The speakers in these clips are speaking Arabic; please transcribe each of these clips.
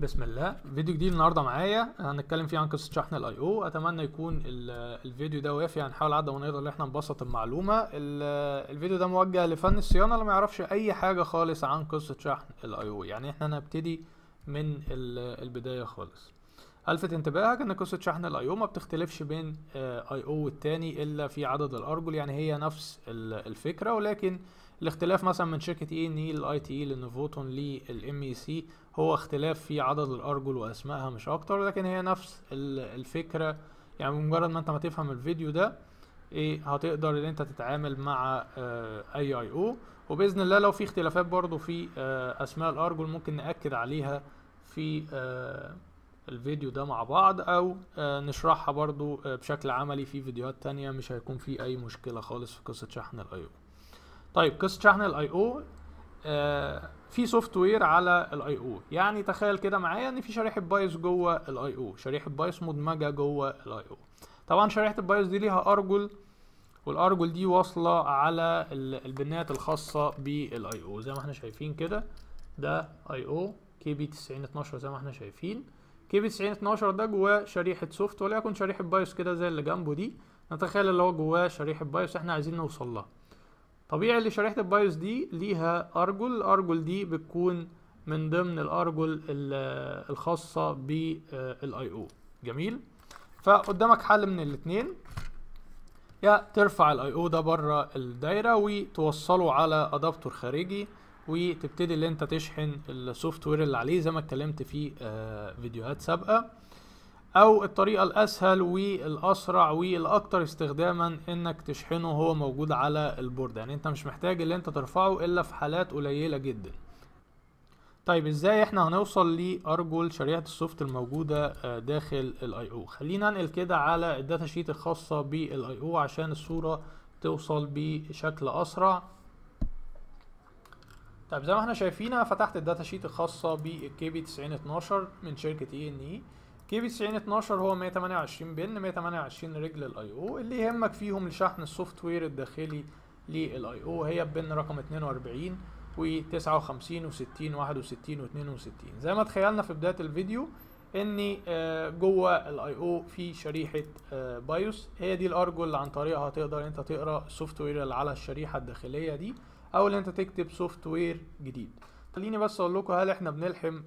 بسم الله. فيديو جديد النهارده معايا هنتكلم فيه عن قصه شحن الاي او. اتمنى يكون الفيديو ده وافي، هنحاول على قد ما نقدر ان احنا نبسط المعلومه. الفيديو ده موجه لفن الصيانه اللي ما يعرفش اي حاجه خالص عن قصه شحن الاي او، يعني احنا هنبتدي من البدايه خالص. الفت انتباهك ان قصه شحن الاي او ما بتختلفش بين اي او والتاني الا في عدد الارجل، يعني هي نفس الفكره، ولكن الاختلاف مثلا من شركه اي ان اي للاي تي اي للنوفوتون للام اي سي هو اختلاف في عدد الارجل واسمائها مش اكتر، لكن هي نفس الفكره. يعني بمجرد ما انت ما تفهم الفيديو ده ايه هتقدر ان انت تتعامل مع اي او. وباذن الله لو في اختلافات برضو في اسماء الارجل ممكن ناكد عليها في الفيديو ده مع بعض، او نشرحها برضو بشكل عملي في فيديوهات تانية، مش هيكون في اي مشكله خالص في قصه شحن الاي او. طيب قصه شحن الاي او في سوفت وير على الاي او، يعني تخيل كده معايا ان في شريحه بايوس جوه الاي او، شريحه بايوس مدمجه جوه الاي او. طبعا شريحه البايوس دي ليها ارجل، والارجل دي واصله على البنات الخاصه بالاي او زي ما احنا شايفين كده. ده اي او KB9012 زي ما احنا شايفين. KB9012 ده جواه شريحه سوفت، وليكن شريحه بايوس كده زي اللي جنبه دي، نتخيل اللي هو جواه شريحه بايوس احنا عايزين نوصل لها. طبيعي اللي شريحة البايوس دي ليها أرجل، الأرجل دي بتكون من ضمن الأرجل الخاصة بالاي او. جميل، فقدامك حل من الاتنين، يا ترفع الاي او ده بره الدايرة وتوصله على أدابتور خارجي وتبتدي اللي انت تشحن السوفت وير اللي عليه زي ما اتكلمت في فيديوهات سابقة، او الطريقة الاسهل والاسرع والاكتر استخداما انك تشحنه هو موجود على البورد، يعني انت مش محتاج اللي انت ترفعه الا في حالات قليلة جدا. طيب ازاي احنا هنوصل لارجل شريحة السوفت الموجودة داخل الاي او؟ خلينا ننقل كده على الداتا شيت الخاصة بالاي او عشان الصورة توصل بشكل اسرع. طيب زي ما احنا شايفين انا فتحت الداتا شيت الخاصة بالKB9012 من شركة ENE. KB9012 هو 128 بن، 128 رجل الاي او. اللي يهمك فيهم لشحن السوفت وير الداخلي للاي او هي البن رقم 42 و59 و60 61 و62. زي ما تخيلنا في بدايه الفيديو ان جوه الاي او في شريحه بايوس، هي دي الارجل اللي عن طريقها تقدر انت تقرا السوفت وير اللي على الشريحه الداخليه دي، او اللي انت تكتب سوفت وير جديد. خليني بس اقول لكم، هل احنا بنلحم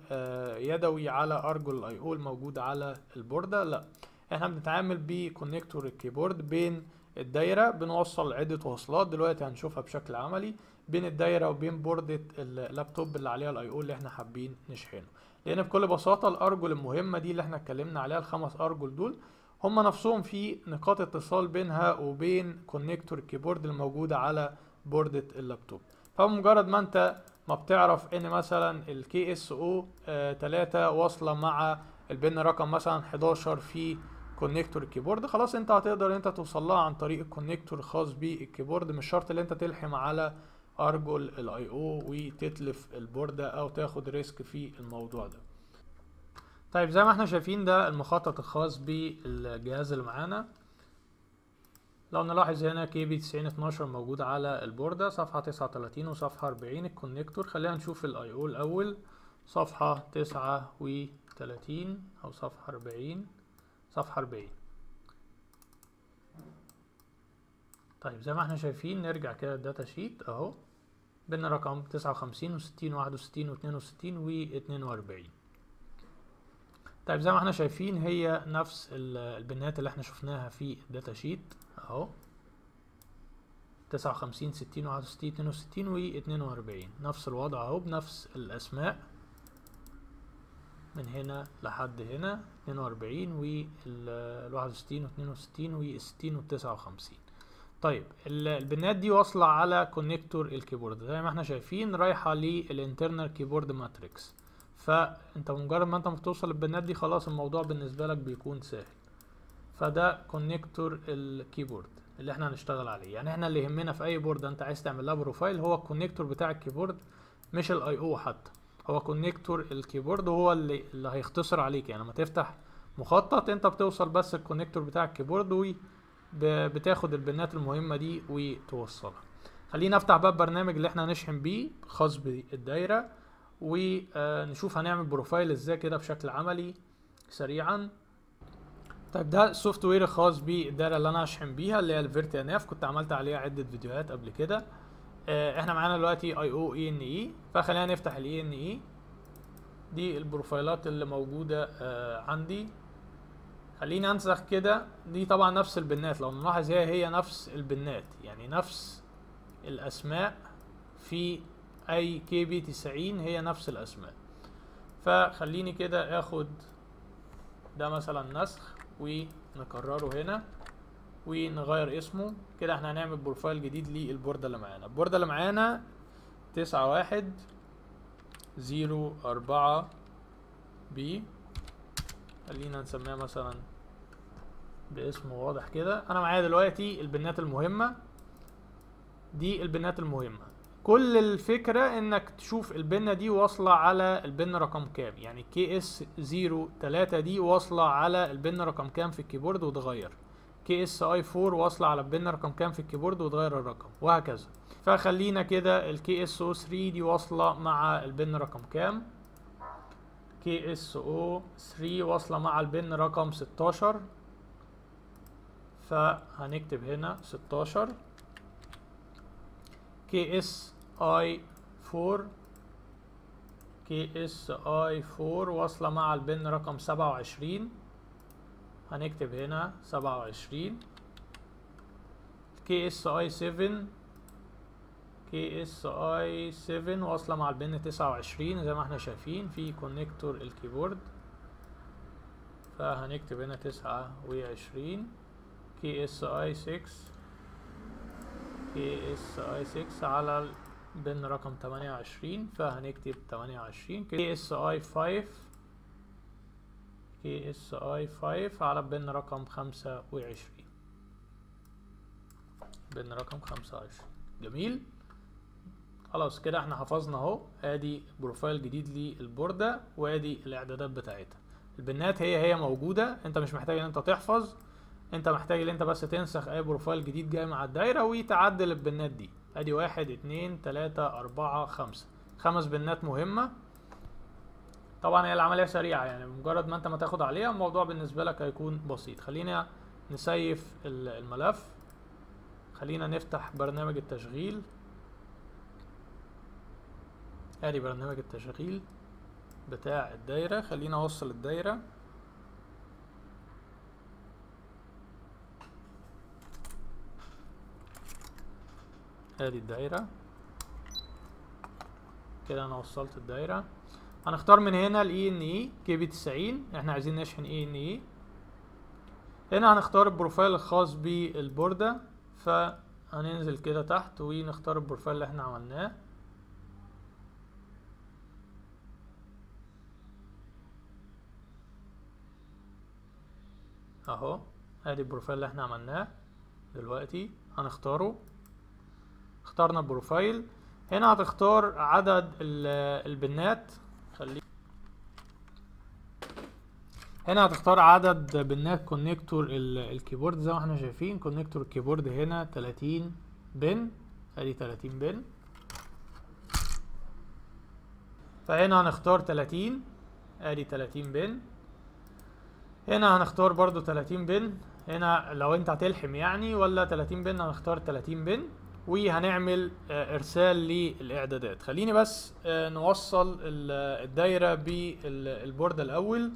يدوي على ارجل الاي او الموجود على البورده؟ لا، احنا بنتعامل بكونكتور الكيبورد بين الدايره، بنوصل عده وصلات دلوقتي هنشوفها بشكل عملي بين الدايره وبين بورده اللابتوب اللي عليها الاي او اللي احنا حابين نشحنه. لان بكل بساطه الارجل المهمه دي اللي احنا اتكلمنا عليها، الخمس ارجل دول هم نفسهم في نقاط اتصال بينها وبين كونكتور الكيبورد الموجوده على بورده اللابتوب. فمجرد ما انت ما بتعرف ان مثلا الكي اس او 3 واصله مع البن رقم مثلا 11 في كونكتور الكيبورد، خلاص انت هتقدر انت توصل لها عن طريق الكونكتور الخاص بالكيبورد، مش شرط ان انت تلحم على ارجل الاي او وتتلف البورده او تاخد ريسك في الموضوع ده. طيب زي ما احنا شايفين ده المخطط الخاص بالجهاز اللي معانا. لو نلاحظ هنا KB9012 موجود على البوردة، صفحة 39 وصفحة 40 الكونكتور. خلينا نشوف الاي او الاول، صفحة 39 او صفحة 40، صفحة 40. طيب زي ما احنا شايفين نرجع كده الداتا شيت اهو، بين رقم 59 و60 61 و62 و42. طيب زي ما احنا شايفين هي نفس البنات اللي احنا شفناها في الداتا شيت اهو، 59 60 61 62 و42، نفس الوضع اهو بنفس الاسماء من هنا لحد هنا 42 وال61 و62 و60 و59. طيب البنات دي واصله على كونكتور الكيبورد زي ما احنا شايفين، رايحه للانترنال كيبورد ماتريكس. فانت مجرد ما انت بتوصل البنات دي خلاص الموضوع بالنسبه لك بيكون سهل. فده كونكتور الكيبورد اللي احنا هنشتغل عليه، يعني احنا اللي يهمنا في اي بورده انت عايز تعمل لها بروفايل هو الكونكتور بتاع الكيبورد، مش الاي او حتى، هو كونكتور الكيبورد هو اللي هيختصر عليك. يعني لما تفتح مخطط انت بتوصل بس الكونكتور بتاع الكيبورد وبتاخد البنات المهمه دي وتوصلها. خلينا افتح باب برنامج اللي احنا هنشحن بيه خاص بالدايره ونشوف هنعمل بروفايل ازاي كده بشكل عملي سريعا. طيب ده السوفت وير الخاص بالدايره اللي انا هشحن بيها اللي هي الفيرتيناف، كنت عملت عليها عده فيديوهات قبل كده. احنا معانا دلوقتي IO ENE، فخلينا نفتح الENE دي البروفايلات اللي موجوده عندي. خليني انسخ كده، دي طبعا نفس البنات، لو نلاحظ هي نفس البنات، يعني نفس الاسماء في اي KB90 هي نفس الاسماء. فخليني كده اخد ده مثلا نسخ ونكرره هنا ونغير اسمه كده. احنا هنعمل بروفايل جديد للبوردة اللي معانا. البوردة اللي معانا 9104B، خلينا نسميها مثلا باسم واضح كده. انا معايا دلوقتي البنات المهمة، دي البنات المهمة، كل الفكرة انك تشوف البنة دي واصلة على البن رقم كام، يعني KS03 دي واصلة على البن رقم كام في الكيبورد وتغير، KSI4 واصلة على البن رقم كام في الكيبورد وتغير الرقم، وهكذا. فخلينا كده KSO3 دي واصلة مع البن رقم كام، KSO3 واصلة مع البن رقم 16، فهنكتب هنا 16. KSI4 واصلة مع البن رقم 27، هنكتب هنا 27. KSI7 واصلة مع البن 29 زي ما احنا شايفين في كونكتور الكيبورد، فهنكتب هنا 29. KSI6 على البن رقم 28، فهنكتب 28. KSI5 على البن رقم 25، بن رقم 25. جميل، خلاص كده احنا حفظنا اهو. ادي بروفايل جديد للبوردة وادي الاعدادات بتاعتها. البنات هي موجودة، انت مش محتاج ان انت تحفظ، انت محتاج ان انت بس تنسخ اي بروفايل جديد جاي مع الدايرة وتعدل البنات دي. ادي 1 2 3 4 5، 5 بنات مهمة. طبعا هي العملية سريعة، يعني بمجرد ما انت ما تاخد عليها الموضوع بالنسبة لك هيكون بسيط. خلينا نسيف الملف، خلينا نفتح برنامج التشغيل. ادي برنامج التشغيل بتاع الدايرة، خلينا اوصل الدايرة. ادي الدايرة كده، انا وصلت الدايرة. هنختار من هنا ENE KB90، احنا عايزين نشحن ENE. هنا هنختار البروفايل الخاص بالبوردة، فهننزل كده تحت ونختار البروفايل اللي احنا عملناه. اهو ادي البروفايل اللي احنا عملناه دلوقتي، هنختاره. اخترنا البروفايل. هنا هتختار عدد البنات، هنا هتختار عدد بنات كونكتور الكيبورد زي ما احنا شايفين. كونكتور الكيبورد هنا 30 بن، ادي 30 بن، فهنا هنختار 30، ادي 30 بن. هنا هنختار برضو 30 بن، هنا لو انت هتلحم يعني ولا 30 بن هنختار 30 بن، وهنعمل ارسال للاعدادات. خليني بس نوصل الدايرة بالبورد الاول.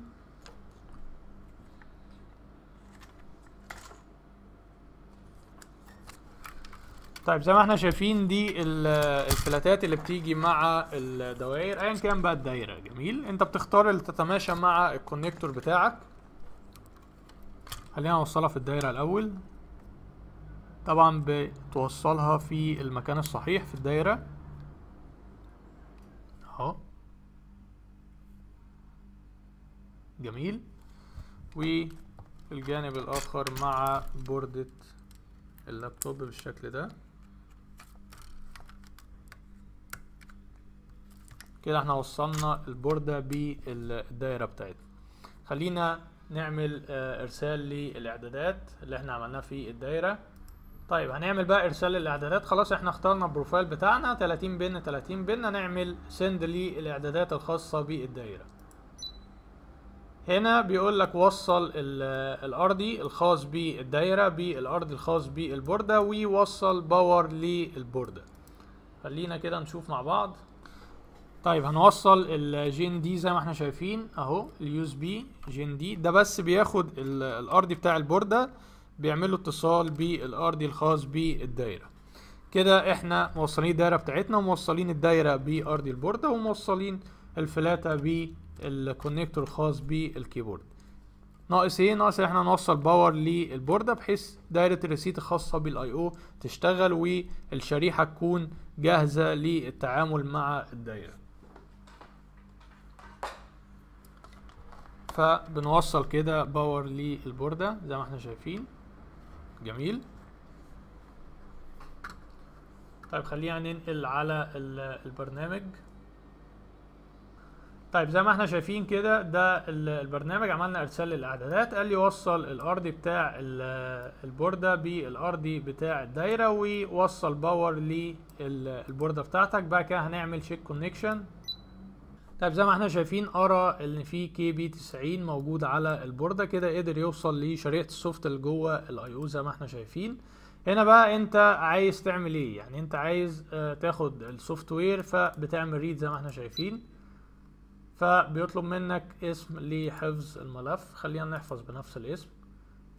طيب زي ما احنا شايفين دي الفلاتات اللي بتيجي مع الدوائر ايا كان بقى الدايرة. جميل، انت بتختار اللي تتماشى مع الكونكتور بتاعك. خلينا نوصلها في الدايرة الاول، طبعا بتوصلها في المكان الصحيح في الدايرة اهو. جميل، والجانب الاخر مع بوردة اللابتوب بالشكل ده كده. احنا وصلنا البوردة بالدايرة بتاعتنا. خلينا نعمل ارسال للاعدادات اللي احنا عملناها في الدايرة. طيب هنعمل بقى ارسال الاعدادات. خلاص احنا اخترنا البروفايل بتاعنا 30 بن 30 بن، هنعمل سند للاعدادات الخاصه بالدائره. هنا بيقول لك وصل الارضي الخاص بالدائره بالارضي الخاص بالبورده، ووصل باور للبورده. خلينا كده نشوف مع بعض. طيب هنوصل الجين دي زي ما احنا شايفين اهو، اليو اس بي جين دي ده بس بياخد الارضي بتاع البورده بيعمل له اتصال بالارضي الخاص بالدايره. كده احنا موصلين الدايره بتاعتنا وموصلين الدايره بارضي البورده وموصلين الفلاته بالكونكتور الخاص بالكيبورد. ناقص ايه؟ ناقص احنا نوصل باور للبورده بحيث دايره الريسيت الخاصه بالاي او تشتغل والشريحه تكون جاهزه للتعامل مع الدايره. فبنوصل كده باور للبورده زي ما احنا شايفين. جميل. طيب خلينا ننقل على البرنامج. طيب زي ما احنا شايفين كده ده البرنامج، عملنا ارسال للاعدادات، قال لي وصل الارضي بتاع البورده بالارضي بتاع الدايره ووصل باور للبورده بتاعتك. بقى كده هنعمل شيك كونكشن. طيب زي ما احنا شايفين ارى ان في KB90 موجود على البورده، كده قدر يوصل لشريحه السوفت اللي جوه الاي او زي ما احنا شايفين. هنا بقى انت عايز تعمل ايه؟ يعني انت عايز تاخد السوفت وير فبتعمل ريد زي ما احنا شايفين، فبيطلب منك اسم لحفظ الملف. خلينا نحفظ بنفس الاسم،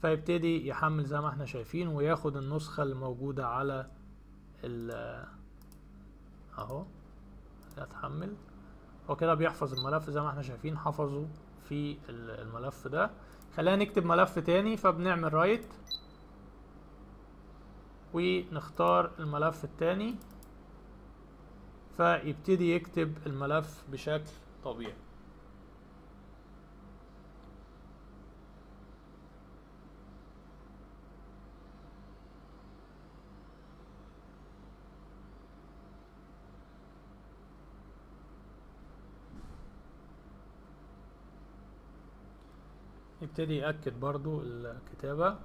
فيبتدي يحمل زي ما احنا شايفين وياخد النسخه اللي موجوده على اهو هتحمل. هو كده بيحفظ الملف زي ما احنا شايفين، حفظه في الملف ده. خلينا نكتب ملف تاني، فبنعمل رايت ونختار الملف التاني فيبتدي يكتب الملف بشكل طبيعي. يبتدي يأكد برضو الكتابة.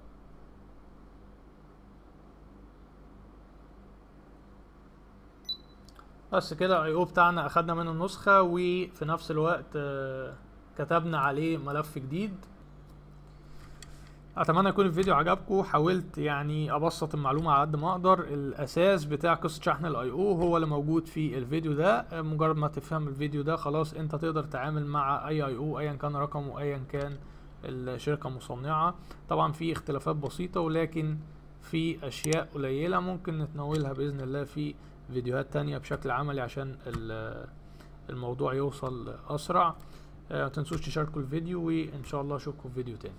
بس كده الاي او بتاعنا اخدنا منه النسخه وفي نفس الوقت كتبنا عليه ملف جديد. اتمنى يكون الفيديو عجبكم، حاولت يعني ابسط المعلومه على قد ما اقدر. الاساس بتاع قصه شحن الاي او هو اللي موجود في الفيديو ده، مجرد ما تفهم الفيديو ده خلاص انت تقدر تتعامل مع اي او ايا كان رقمه وايا كان الشركه المصنعه. طبعا في اختلافات بسيطه ولكن في اشياء قليله ممكن نتناولها باذن الله في فيديوهات تانية بشكل عملي عشان الموضوع يوصل أسرع. متنسوش تشاركوا الفيديو وإن شاء الله أشوفكم في فيديو تاني.